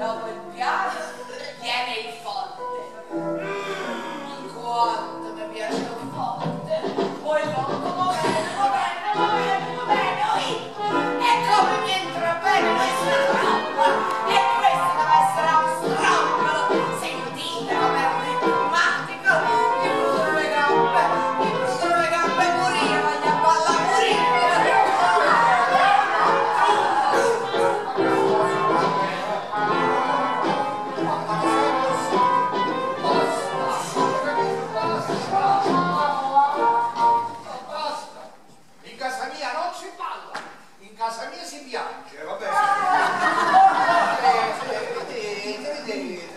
dopo il piano viene il forte. Quanto mi piace il forte, poi voglio va bene, oi! E come mi entra bene questa tromba, e questa deve essere un strombolo, sentite come è ritmatico, mi bruciano le gambe, morire, voglio balla casa mia si piange, vabbè.